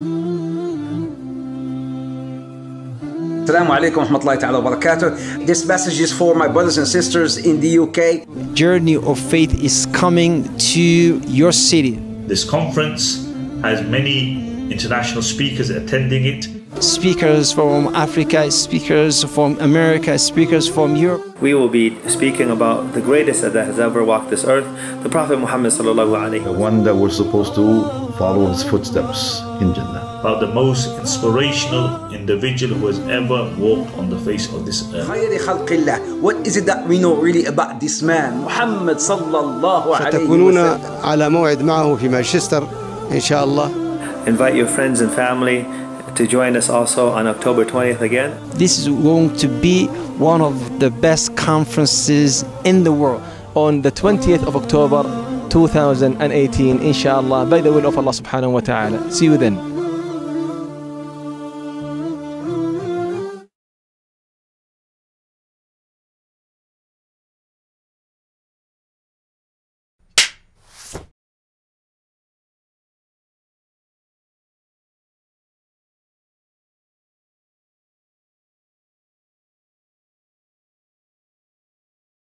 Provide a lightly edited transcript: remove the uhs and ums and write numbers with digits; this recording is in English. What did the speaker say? Assalamu alaikum warahmatullahi ta'ala wabarakatuh. This message is for my brothers and sisters in the UK. Journey of Faith is coming to your city. This conference has many international speakers attending it. Speakers from Africa, speakers from America, speakers from Europe. We will be speaking about the greatest that has ever walked this earth, the Prophet Muhammad sallallahu alaihi wasallam. The one that we're supposed to follow his footsteps in Jannah. About the most inspirational individual who has ever walked on the face of this earth. What is it that we know really about this man, Muhammad sallallahu alaihi wasallam? Invite your friends and family to join us also on October 20th again. This is going to be one of the best conferences in the world. On the 20th of October 2018, inshallah, by the will of Allah subhanahu wa ta'ala. See you then.